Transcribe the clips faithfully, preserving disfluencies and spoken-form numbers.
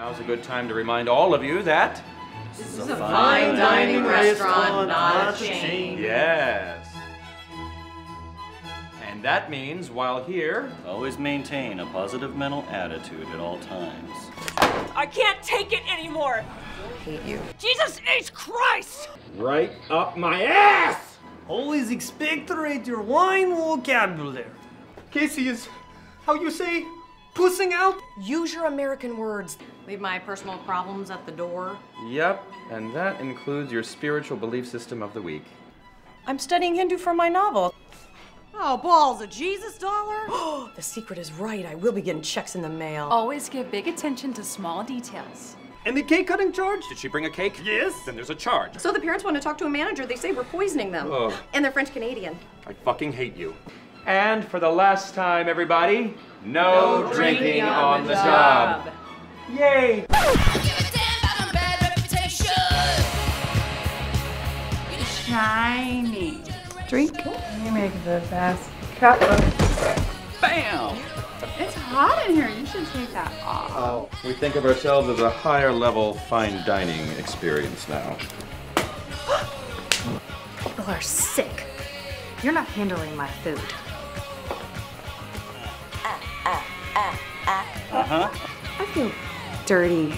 Now's a good time to remind all of you that this is a fine dining restaurant, not a chain. Yes. And that means while here, always maintain a positive mental attitude at all times. I can't take it anymore. I hate you. Jesus H. Christ! Right up my ass! Always expectorate your wine vocabulary. Casey is, how you say, pussing out? Use your American words. Leave my personal problems at the door. Yep, and that includes your spiritual belief system of the week. I'm studying Hindu for my novel. Oh, balls, a Jesus dollar? The secret is right. I will be getting checks in the mail. Always give big attention to small details. And the cake cutting charge? Did she bring a cake? Yes. Then there's a charge. So the parents want to talk to a manager. They say we're poisoning them. Ugh. And they're French Canadian. I fucking hate you. And for the last time, everybody, no, no drinking, drinking on, on the job. job. Yay! Shiny. Drink. You make the best cup of... Bam! It's hot in here. You should take that off. Oh, we think of ourselves as a higher level fine dining experience now. People are sick. You're not handling my food. Uh-huh. I feel dirty.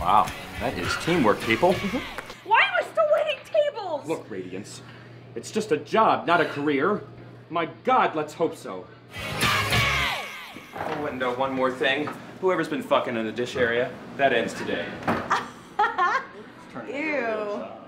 Wow, that is teamwork, people. Mm-hmm. Why am I still waiting tables? Look, Radiance. It's just a job, not a career. My God, let's hope so. Oh, and uh, one more thing. Whoever's been fucking in the dish area, that ends today. Ew.